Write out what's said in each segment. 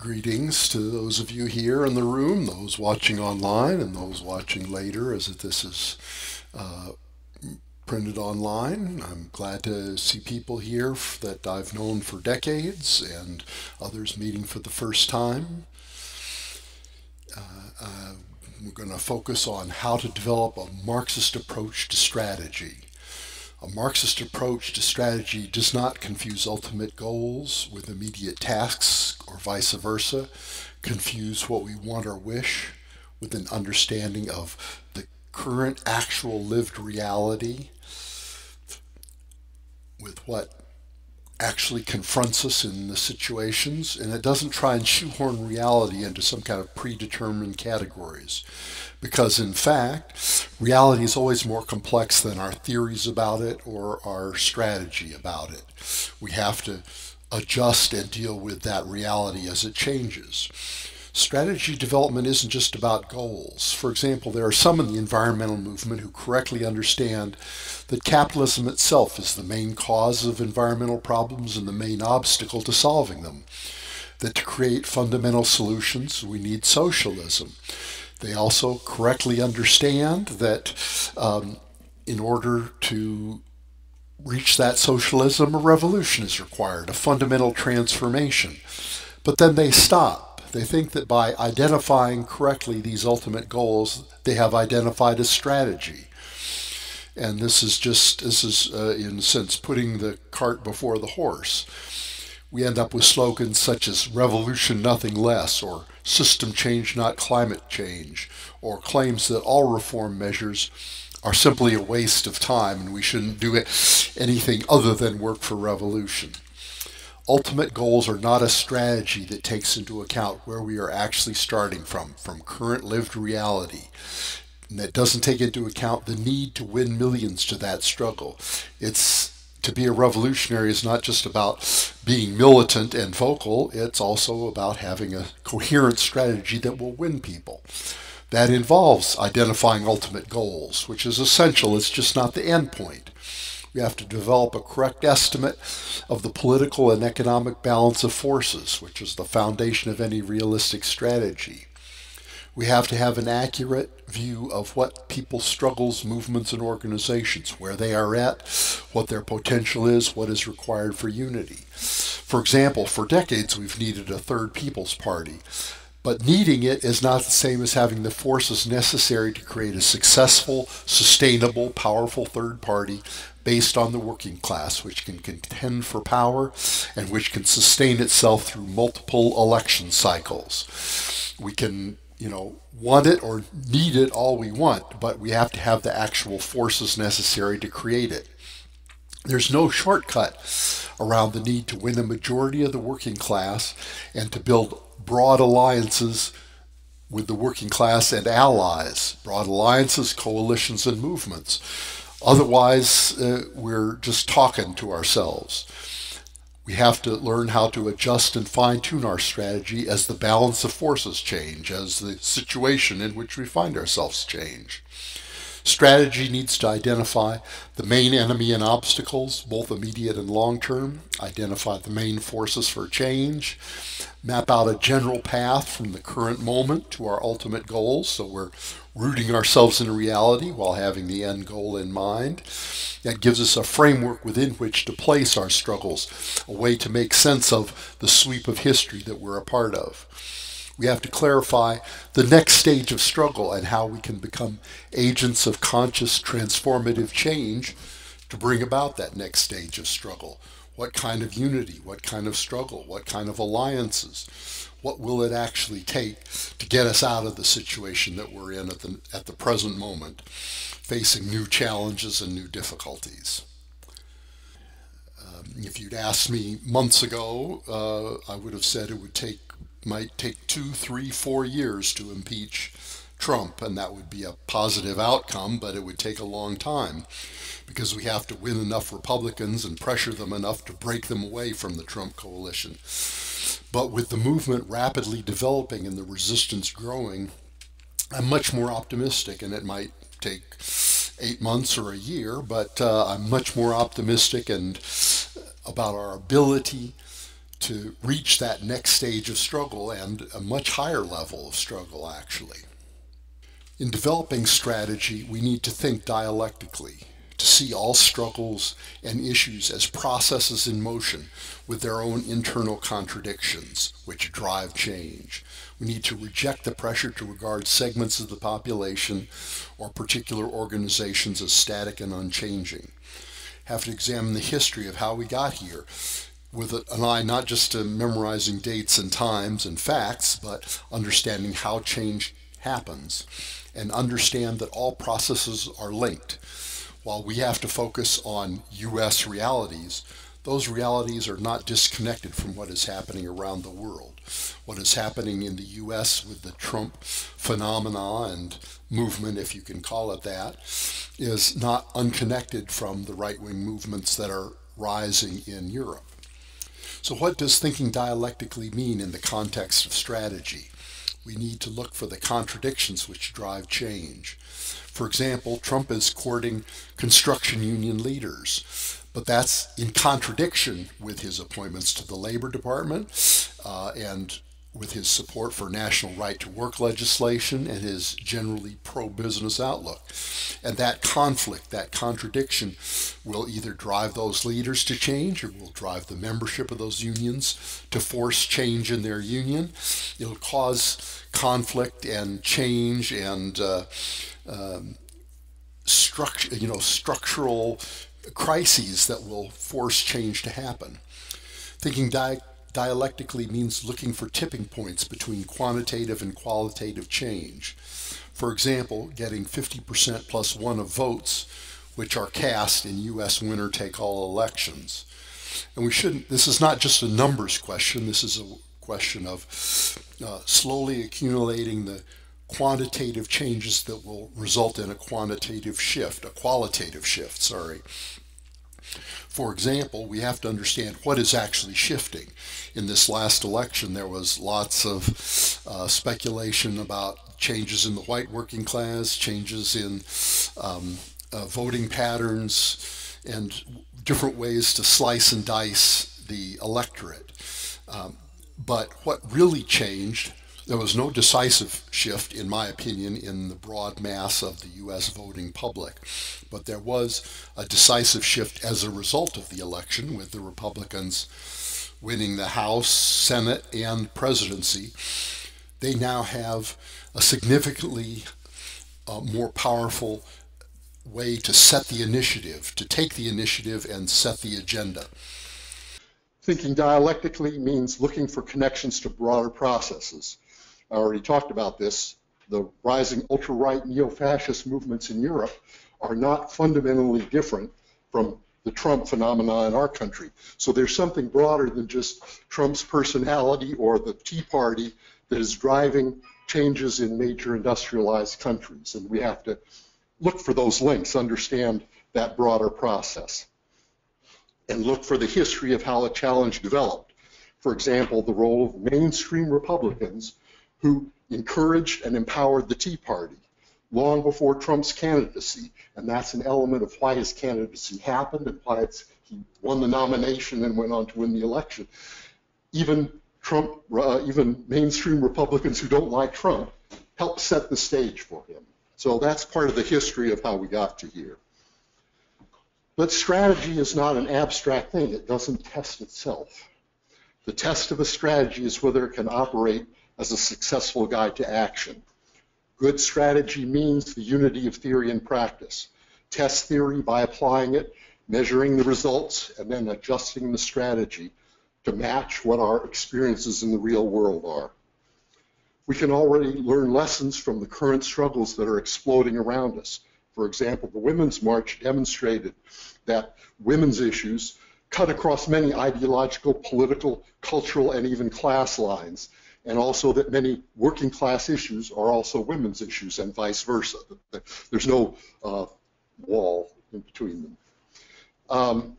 Greetings to those of you here in the room, those watching online, and those watching later as if this is printed online. I'm glad to see people here that I've known for decades and others meeting for the first time. We're going to focus on how to develop a Marxist approach to strategy. A Marxist approach to strategy does not confuse ultimate goals with immediate tasks, or vice versa, confuse what we want or wish with an understanding of the current actual lived reality with what actually confronts us in the situations, and it doesn't try and shoehorn reality into some kind of predetermined categories, because in fact reality is always more complex than our theories about it or our strategy about it. We have to adjust and deal with that reality as it changes. Strategy development isn't just about goals. For example, there are some in the environmental movement who correctly understand that capitalism itself is the main cause of environmental problems and the main obstacle to solving them. That to create fundamental solutions, we need socialism. They also correctly understand that in order to reach that socialism, a revolution is required, a fundamental transformation. But then they stop. They think that by identifying correctly these ultimate goals, they have identified a strategy. And this is in a sense, putting the cart before the horse. We end up with slogans such as revolution, nothing less, or system change, not climate change, or claims that all reform measures are simply a waste of time and we shouldn't do anything other than work for revolution. Ultimate goals are not a strategy that takes into account where we are actually starting from current lived reality. And that doesn't take into account the need to win millions to that struggle. To be a revolutionary is not just about being militant and vocal, it's also about having a coherent strategy that will win people. That involves identifying ultimate goals, which is essential. It's just not the end point. We have to develop a correct estimate of the political and economic balance of forces, which is the foundation of any realistic strategy. We have to have an accurate view of what people's struggles, movements, and organizations, where they are at, what their potential is, what is required for unity. For example, for decades we've needed a third People's Party, but needing it is not the same as having the forces necessary to create a successful, sustainable, powerful third party based on the working class, which can contend for power and which can sustain itself through multiple election cycles. We can, want it or need it all we want, but we have to have the actual forces necessary to create it. There's no shortcut around the need to win a majority of the working class and to build broad alliances with the working class and allies, broad alliances, coalitions, and movements. Otherwise, we're just talking to ourselves. We have to learn how to adjust and fine-tune our strategy as the balance of forces change, as the situation in which we find ourselves change. Strategy needs to identify the main enemy and obstacles, both immediate and long-term, identify the main forces for change, map out a general path from the current moment to our ultimate goals, so we're rooting ourselves in reality while having the end goal in mind. That gives us a framework within which to place our struggles, a way to make sense of the sweep of history that we're a part of. We have to clarify the next stage of struggle and how we can become agents of conscious transformative change to bring about that next stage of struggle. What kind of unity? What kind of struggle? What kind of alliances? What will it actually take to get us out of the situation that we're in at the present moment, facing new challenges and new difficulties? If you'd asked me months ago, I would have said it would might take 2, 3, 4 years to impeach Trump, and that would be a positive outcome, but it would take a long time because we have to win enough Republicans and pressure them enough to break them away from the Trump coalition. But with the movement rapidly developing and the resistance growing, I'm much more optimistic, and it might take 8 months or a year, but I'm much more optimistic about our ability to reach that next stage of struggle, and a much higher level of struggle, actually. In developing strategy, we need to think dialectically, to see all struggles and issues as processes in motion with their own internal contradictions, which drive change. We need to reject the pressure to regard segments of the population or particular organizations as static and unchanging. Have to examine the history of how we got here, with an eye not just to memorizing dates and times and facts, but understanding how change happens, and understand that all processes are linked. While we have to focus on U.S. realities, those realities are not disconnected from what is happening around the world. What is happening in the U.S. with the Trump phenomena and movement, if you can call it that, is not unconnected from the right-wing movements that are rising in Europe. So what does thinking dialectically mean in the context of strategy? We need to look for the contradictions which drive change. For example, Trump is courting construction union leaders, but that's in contradiction with his appointments to the Labor Department and with his support for national right-to-work legislation and his generally pro-business outlook. And that conflict, that contradiction, will either drive those leaders to change, or will drive the membership of those unions to force change in their union. It'll cause conflict and change and structural crises that will force change to happen. Thinking dialectically means looking for tipping points between quantitative and qualitative change. For example, getting 50% plus one of votes which are cast in U.S. winner-take-all elections. And we shouldn't, this is not just a numbers question, this is a question of slowly accumulating the quantitative changes that will result in a qualitative shift. For example, we have to understand what is actually shifting. In this last election, there was lots of speculation about changes in the white working class, changes in voting patterns, and different ways to slice and dice the electorate. But what really changed, there was no decisive shift, in my opinion, in the broad mass of the U.S. voting public, but there was a decisive shift as a result of the election, with the Republicans winning the House, Senate, and presidency. They now have a significantly more powerful way to set the initiative, to take the initiative and set the agenda. Thinking dialectically means looking for connections to broader processes. I already talked about this. The rising ultra-right neo-fascist movements in Europe are not fundamentally different from the Trump phenomena in our country. So there's something broader than just Trump's personality or the Tea Party that is driving changes in major industrialized countries. And we have to look for those links, understand that broader process, and look for the history of how a challenge developed. For example, the role of mainstream Republicans who encouraged and empowered the Tea Party long before Trump's candidacy, and that's an element of why his candidacy happened and why he won the nomination and went on to win the election. Even mainstream Republicans who don't like Trump helped set the stage for him. So that's part of the history of how we got to here. But strategy is not an abstract thing. It doesn't test itself. The test of a strategy is whether it can operate as a successful guide to action. Good strategy means the unity of theory and practice. Test theory by applying it, measuring the results, and then adjusting the strategy to match what our experiences in the real world are. We can already learn lessons from the current struggles that are exploding around us. For example, the Women's March demonstrated that women's issues cut across many ideological, political, cultural, and even class lines, and also that many working class issues are also women's issues and vice versa. There's no wall in between them.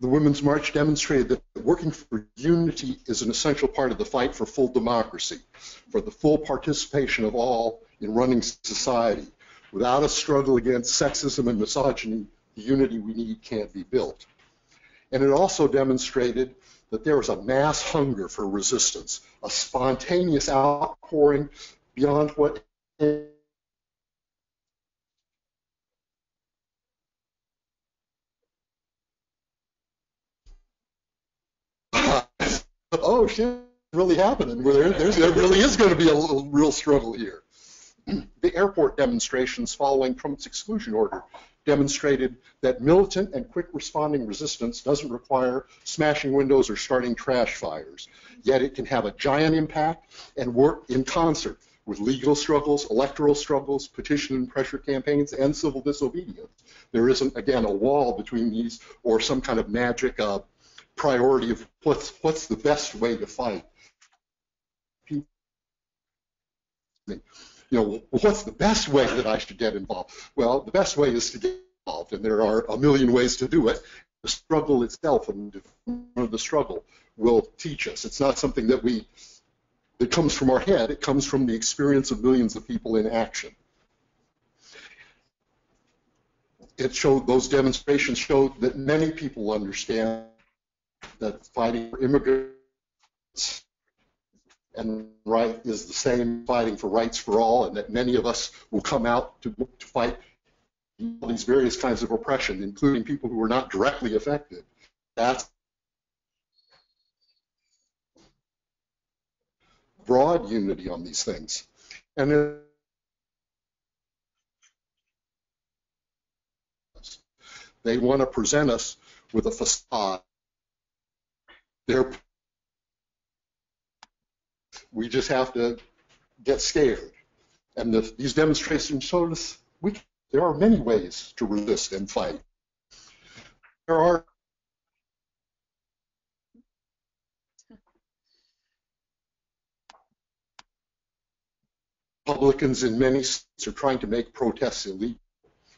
The Women's March demonstrated that working for unity is an essential part of the fight for full democracy, for the full participation of all in running society. Without a struggle against sexism and misogyny, the unity we need can't be built. And it also demonstrated that there was a mass hunger for resistance, a spontaneous outpouring beyond what oh shit, really happening. There really is going to be a real struggle here. The airport demonstrations following Trump's exclusion order demonstrated that militant and quick responding resistance doesn't require smashing windows or starting trash fires, yet it can have a giant impact and work in concert with legal struggles, electoral struggles, petition and pressure campaigns, and civil disobedience. There isn't, again, a wall between these or some kind of magic priority of what's the best way to fight. You know, what's the best way that I should get involved? Well, the best way is to get involved, and there are a million ways to do it. The struggle itself and the struggle will teach us. It's not something that that comes from our head. It comes from the experience of millions of people in action. It showed, those demonstrations showed that many people understand that fighting for immigrants and right is the same fighting for rights for all, and that many of us will come out to fight all these various kinds of oppression, including people who are not directly affected. That's broad unity on these things. And then they want to present us with a facade. We just have to get scared. And these demonstrations showed us there are many ways to resist and fight. There are. Republicans in many states are trying to make protests illegal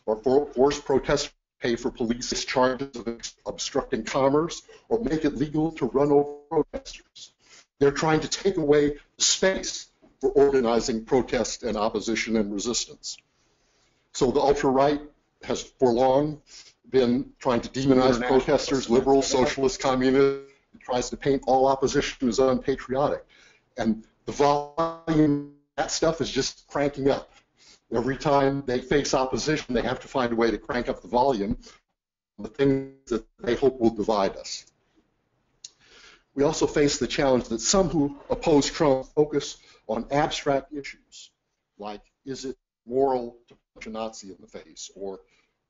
or force protesters to pay for police charges of obstructing commerce or make it legal to run over protesters. They're trying to take away space for organizing protest and opposition and resistance. So the ultra-right has for long been trying to demonize protesters, liberals, socialists, communists. It tries to paint all opposition as unpatriotic. And the volume of that stuff is just cranking up. Every time they face opposition, they have to find a way to crank up the volume of the things that they hope will divide us. We also face the challenge that some who oppose Trump focus on abstract issues, like is it moral to punch a Nazi in the face, or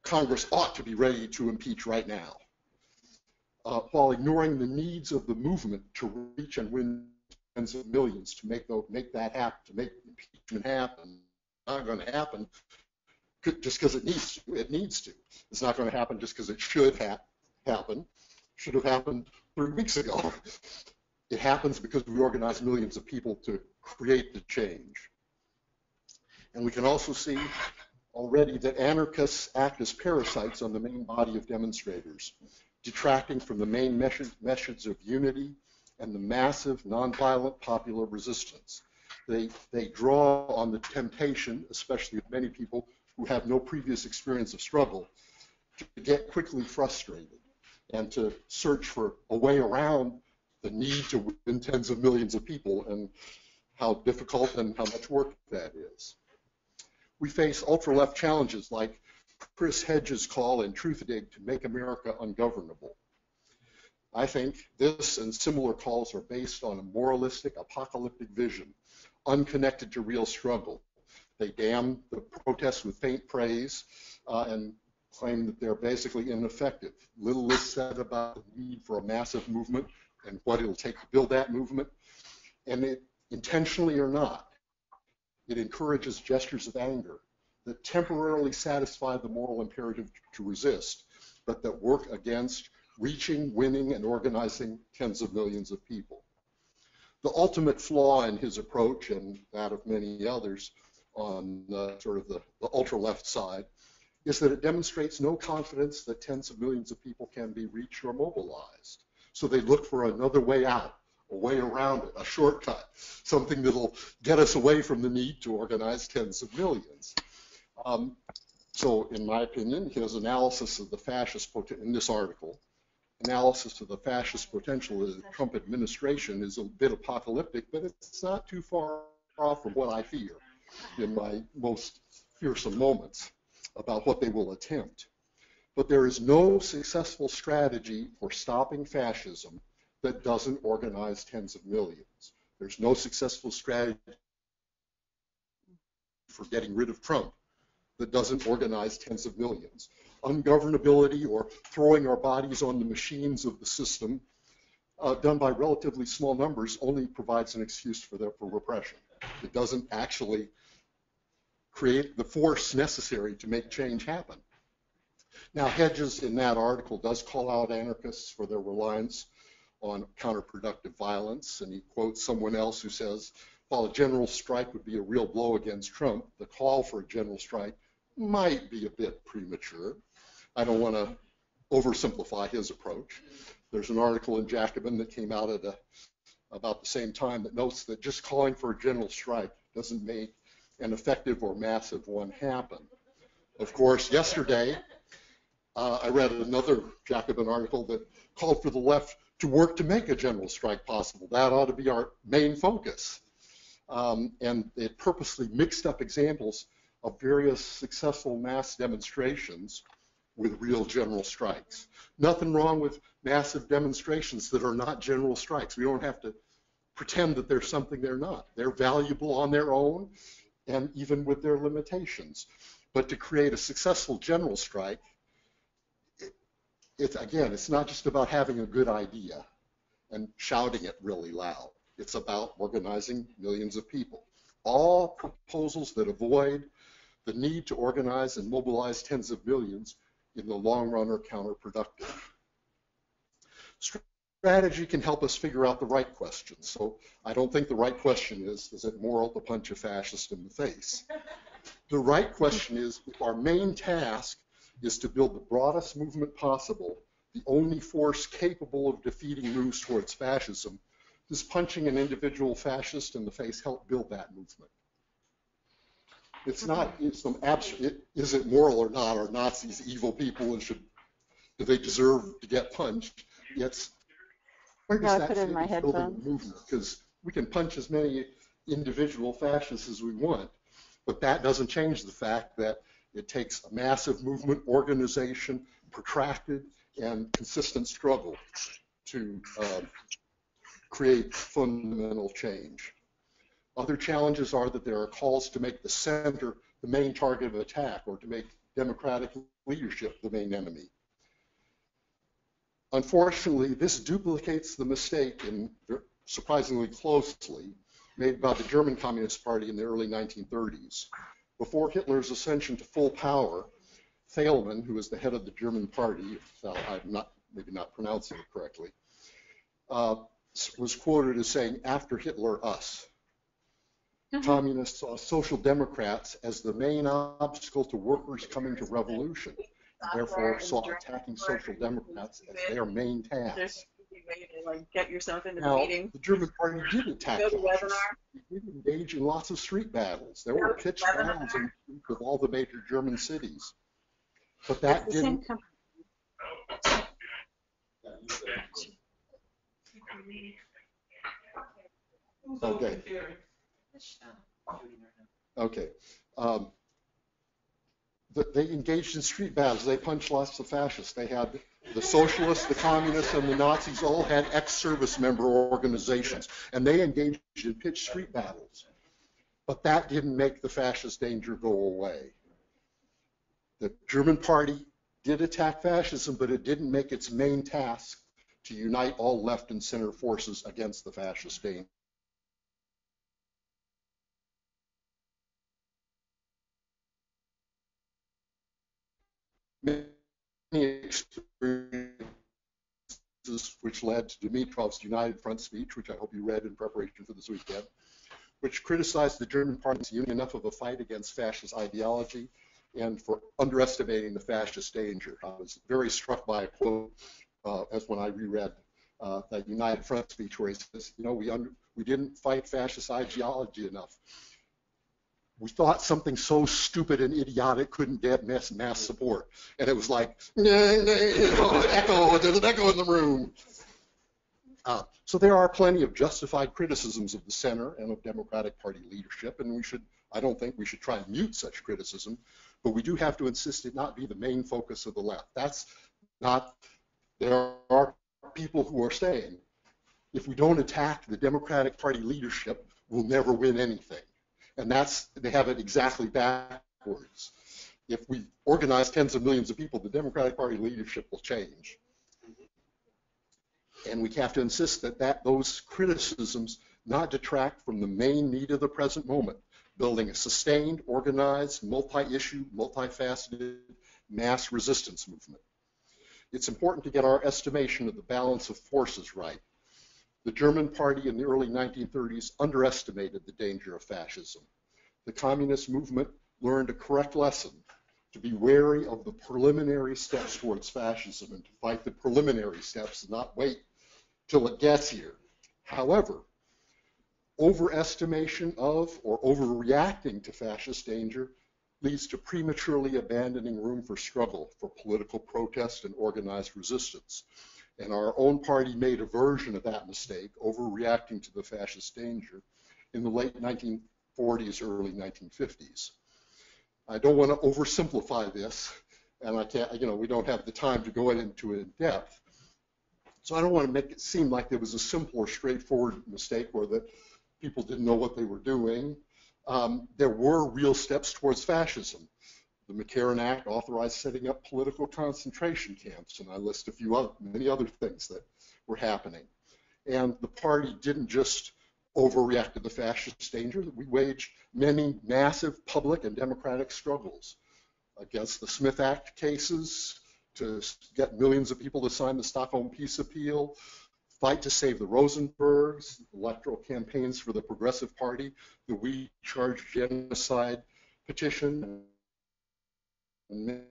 Congress ought to be ready to impeach right now, while ignoring the needs of the movement to reach and win tens of millions to make that happen, to make impeachment happen. Not going to happen just because it needs to. It needs to. It's not going to happen just because it should happen. Should have happened 3 weeks ago. It happens because we organize millions of people to create the change. And we can also see already that anarchists act as parasites on the main body of demonstrators, detracting from the main message of unity and the massive nonviolent popular resistance. They draw on the temptation, especially of many people who have no previous experience of struggle, to get quickly frustrated and to search for a way around the need to win tens of millions of people and how difficult and how much work that is. We face ultra-left challenges like Chris Hedges' call in Truthdig to make America ungovernable. I think this and similar calls are based on a moralistic, apocalyptic vision, unconnected to real struggle. They damn the protests with faint praise and claim that they're basically ineffective. Little is said about the need for a massive movement and what it'll take to build that movement. And it, intentionally or not, it encourages gestures of anger that temporarily satisfy the moral imperative to resist, but that work against reaching, winning, and organizing tens of millions of people. The ultimate flaw in his approach, and that of many others on the ultra-left side, is that it demonstrates no confidence that tens of millions of people can be reached or mobilized. So they look for another way out, a way around it, a shortcut, something that'll get us away from the need to organize tens of millions. So in my opinion, his analysis of the fascist, in this article, analysis of the fascist potential of the Trump administration is a bit apocalyptic, but it's not too far off from what I fear in my most fearsome moments about what they will attempt. But there is no successful strategy for stopping fascism that doesn't organize tens of millions. There's no successful strategy for getting rid of Trump that doesn't organize tens of millions. Ungovernability or throwing our bodies on the machines of the system done by relatively small numbers only provides an excuse for repression. It doesn't actually create the force necessary to make change happen. Now, Hedges in that article does call out anarchists for their reliance on counterproductive violence, and he quotes someone else who says, while a general strike would be a real blow against Trump, the call for a general strike might be a bit premature. I don't want to oversimplify his approach. There's an article in Jacobin that came out at about the same time that notes that just calling for a general strike doesn't make an effective or massive one happen. Of course, yesterday I read another Jacobin article that called for the left to work to make a general strike possible. That ought to be our main focus. And they purposely mixed up examples of various successful mass demonstrations with real general strikes. Nothing wrong with massive demonstrations that are not general strikes. We don't have to pretend that they're something they're not. They're valuable on their own and even with their limitations. But to create a successful general strike, it's not just about having a good idea and shouting it really loud. It's about organizing millions of people. All proposals that avoid the need to organize and mobilize tens of millions in the long run are counterproductive. Strategy can help us figure out the right question. So I don't think the right question is it moral to punch a fascist in the face? The right question is, if our main task is to build the broadest movement possible, the only force capable of defeating moves towards fascism, does punching an individual fascist in the face help build that movement? It's not some abstract, is it moral or not? Are Nazis evil people and do they deserve to get punched? It's, where does that fit in building a movement? Because we can punch as many individual fascists as we want, but that doesn't change the fact that it takes a massive movement, organization, protracted and consistent struggle to create fundamental change. Other challenges are that there are calls to make the center the main target of attack or to make democratic leadership the main enemy. Unfortunately, this duplicates the mistake, and surprisingly closely, made by the German Communist Party in the early 1930s. Before Hitler's ascension to full power, Thälmann, who was the head of the German Party, if I'm maybe not pronouncing it correctly, was quoted as saying, "After Hitler, us." Communists saw social democrats as the main obstacle to workers coming to revolution, and therefore saw attacking social democrats as their main task. Now, the German Party did attack fascists. They did engage in lots of street battles. There were pitched battles in all the major German cities, but that didn't. They engaged in street battles. They punched lots of fascists. They had the socialists, the communists, and the Nazis all had ex-service member organizations, and they engaged in pitched street battles. But that didn't make the fascist danger go away. The German Party did attack fascism, but it didn't make its main task to unite all left and center forces against the fascist danger. Many experiences which led to Dimitrov's United Front speech, which I hope you read in preparation for this weekend, which criticized the German Party's union enough of a fight against fascist ideology and for underestimating the fascist danger. I was very struck by a quote as when I reread that United Front speech where he says, we didn't fight fascist ideology enough. we thought something so stupid and idiotic couldn't get mass support. And it was like, echo, there's an echo in the room. So there are plenty of justified criticisms of the center and of Democratic Party leadership, and we should, I don't think we should try and mute such criticism, but we do have to insist it not be the main focus of the left. That's not, there are people who are saying, if we don't attack the Democratic Party leadership, we'll never win anything. And that's, they have it exactly backwards. If we organize tens of millions of people, the Democratic Party leadership will change. And we have to insist that, those criticisms not detract from the main need of the present moment, building a sustained, organized, multi-issue, multifaceted mass resistance movement. It's important to get our estimation of the balance of forces right. The German Party in the early 1930s underestimated the danger of fascism. The communist movement learned a correct lesson, to be wary of the preliminary steps towards fascism and to fight the preliminary steps and not wait till it gets here. However, overestimation of or overreacting to fascist danger leads to prematurely abandoning room for struggle, for political protest and organized resistance. And our own party made a version of that mistake, overreacting to the fascist danger, in the late 1940s, early 1950s. I don't want to oversimplify this, and I can't, you know, we don't have the time to go into it in depth. So I don't want to make it seem like there was a simple or straightforward mistake or that people didn't know what they were doing. There were real steps towards fascism. The McCarran Act authorized setting up political concentration camps, and I list a few other, many other things that were happening. And the party didn't just overreact to the fascist danger. We waged many massive public and democratic struggles against the Smith Act cases, to get millions of people to sign the Stockholm Peace Appeal, fight to save the Rosenbergs, electoral campaigns for the Progressive Party, the We Charge Genocide petition, and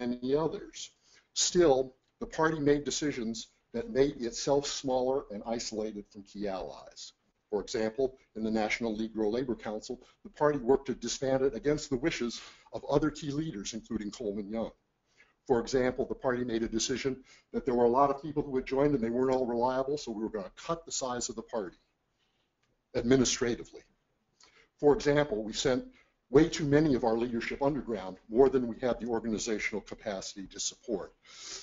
many others. Still, the party made decisions that made itself smaller and isolated from key allies. For example, in the National Negro Labor Council, the party worked to disband it against the wishes of other key leaders, including Coleman Young. For example, the party made a decision that there were a lot of people who had joined and they weren't all reliable, so we were going to cut the size of the party administratively. For example, we sent way too many of our leadership underground, more than we had the organizational capacity to support.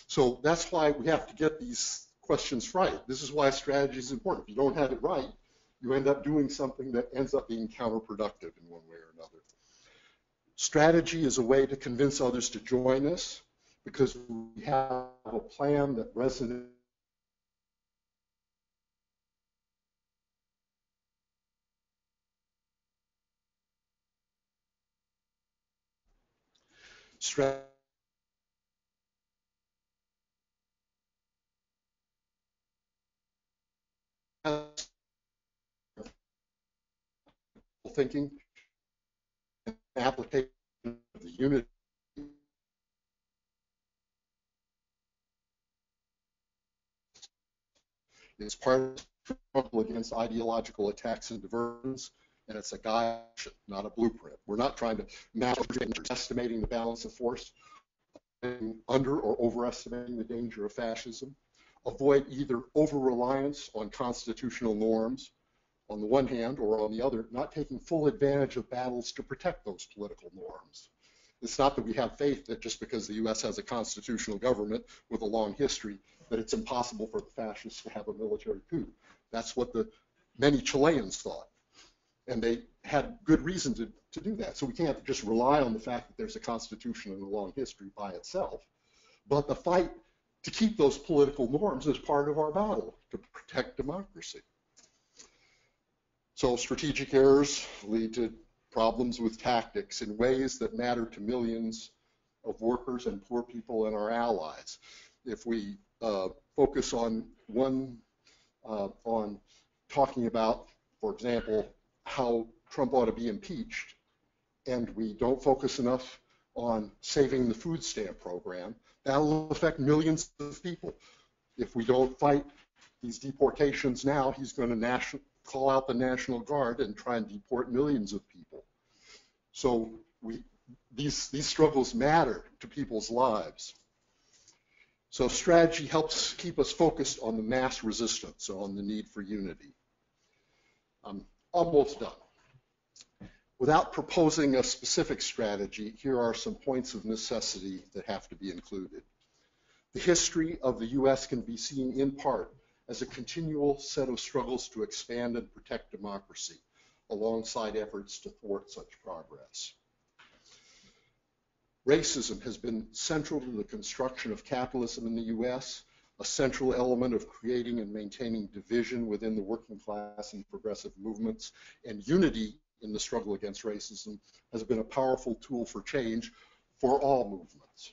So that's why we have to get these questions right. This is why strategy is important. If you don't have it right, you end up doing something that ends up being counterproductive in one way or another. Strategy is a way to convince others to join us because we have a plan that resonates thinking and application of the unity is part of the struggle against ideological attacks and diversions. And it's a guide, not a blueprint. We're not trying to match estimating the balance of force, under or overestimating the danger of fascism. Avoid either over-reliance on constitutional norms on the one hand or on the other, not taking full advantage of battles to protect those political norms. It's not that we have faith that just because the U.S. has a constitutional government with a long history that it's impossible for the fascists to have a military coup. That's what the many Chileans thought. And they had good reason to do that. So we can't just rely on the fact that there's a constitution and a long history by itself. But the fight to keep those political norms is part of our battle to protect democracy. So strategic errors lead to problems with tactics in ways that matter to millions of workers and poor people and our allies. If we focus on one, on talking about, for example, how Trump ought to be impeached, and we don't focus enough on saving the food stamp program, that'll affect millions of people. If we don't fight these deportations now, he's going to call out the National Guard and try and deport millions of people. So these struggles matter to people's lives. So strategy helps keep us focused on the mass resistance, so on the need for unity. I'm almost done. Without proposing a specific strategy, here are some points of necessity that have to be included. The history of the U.S. can be seen in part as a continual set of struggles to expand and protect democracy, alongside efforts to thwart such progress. Racism has been central to the construction of capitalism in the U.S., a central element of creating and maintaining division within the working class and progressive movements, and unity in the struggle against racism has been a powerful tool for change for all movements.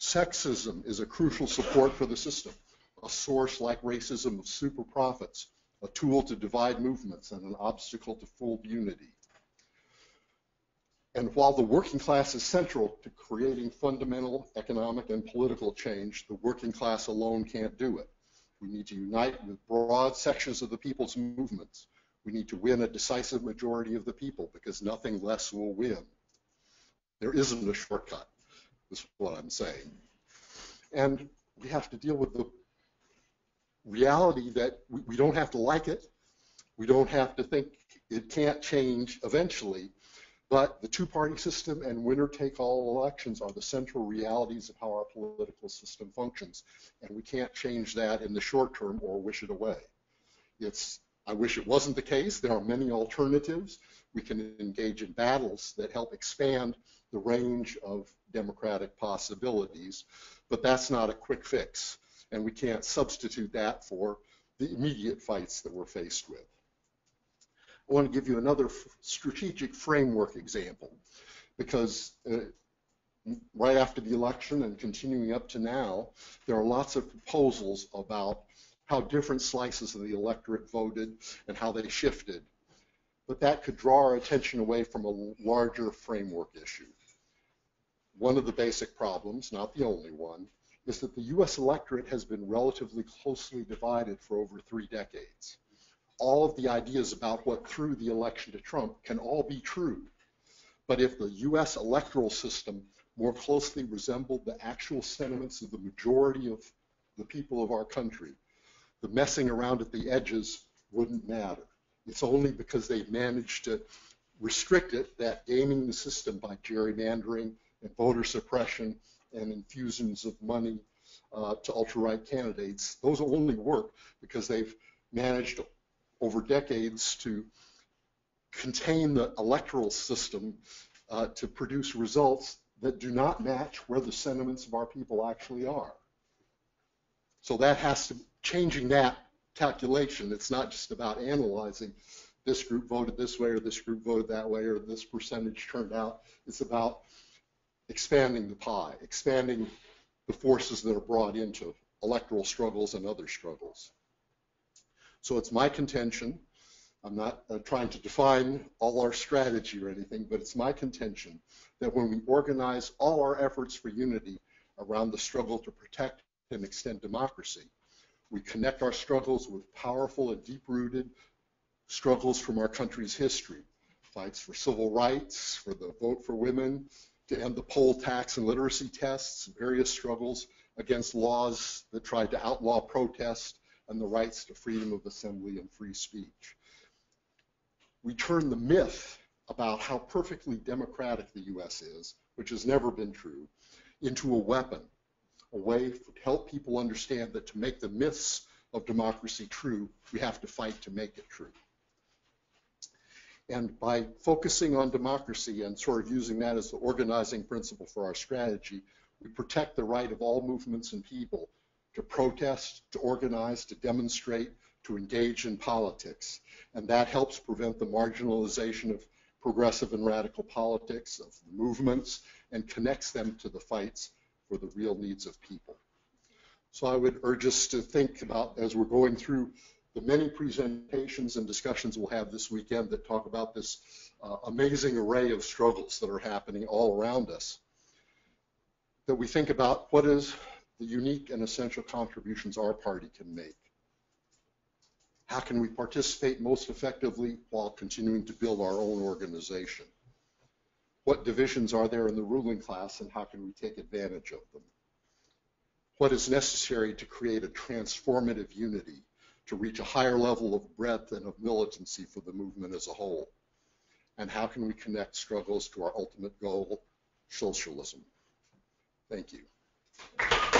Sexism is a crucial support for the system, a source like racism of super profits, a tool to divide movements and an obstacle to full unity. And while the working class is central to creating fundamental economic and political change, the working class alone can't do it. We need to unite with broad sections of the people's movements. We need to win a decisive majority of the people, because nothing less will win. There isn't a shortcut, is what I'm saying. And we have to deal with the reality that we don't have to like it, we don't have to think it can't change eventually, but the two-party system and winner-take-all elections are the central realities of how our political system functions, and we can't change that in the short term or wish it away. I wish it wasn't the case. There are many alternatives. We can engage in battles that help expand the range of democratic possibilities, but that's not a quick fix. And we can't substitute that for the immediate fights that we're faced with. I want to give you another strategic framework example, because right after the election and continuing up to now, there are lots of proposals about how different slices of the electorate voted and how they shifted. But that could draw our attention away from a larger framework issue. One of the basic problems, not the only one, is that the U.S. electorate has been relatively closely divided for over 3 decades. All of the ideas about what threw the election to Trump can all be true, but if the U.S. electoral system more closely resembled the actual sentiments of the majority of the people of our country, the messing around at the edges wouldn't matter. It's only because they've managed to restrict it that gaming the system by gerrymandering and voter suppression and infusions of money to ultra-right candidates, those only work because they've managed over decades to contain the electoral system to produce results that do not match where the sentiments of our people actually are. So that has to, changing that calculation, it's not just about analyzing this group voted this way or this group voted that way or this percentage turned out, it's about expanding the pie, expanding the forces that are brought into electoral struggles and other struggles. So it's my contention, I'm not trying to define all our strategy or anything, but it's my contention that when we organize all our efforts for unity around the struggle to protect and extend democracy, we connect our struggles with powerful and deep-rooted struggles from our country's history, fights for civil rights, for the vote for women, to end the poll tax and literacy tests, various struggles against laws that tried to outlaw protest and the rights to freedom of assembly and free speech. We turn the myth about how perfectly democratic the U.S. is, which has never been true, into a weapon, a way to help people understand that to make the myths of democracy true, we have to fight to make it true. And by focusing on democracy and sort of using that as the organizing principle for our strategy, we protect the right of all movements and people to protest, to organize, to demonstrate, to engage in politics. And that helps prevent the marginalization of progressive and radical politics, of movements, and connects them to the fights for the real needs of people. So I would urge us to think about, as we're going through the many presentations and discussions we'll have this weekend that talk about this amazing array of struggles that are happening all around us, that we think about what is the unique and essential contributions our party can make. How can we participate most effectively while continuing to build our own organization? What divisions are there in the ruling class, and how can we take advantage of them? What is necessary to create a transformative unity to reach a higher level of breadth and of militancy for the movement as a whole? And how can we connect struggles to our ultimate goal, socialism? Thank you.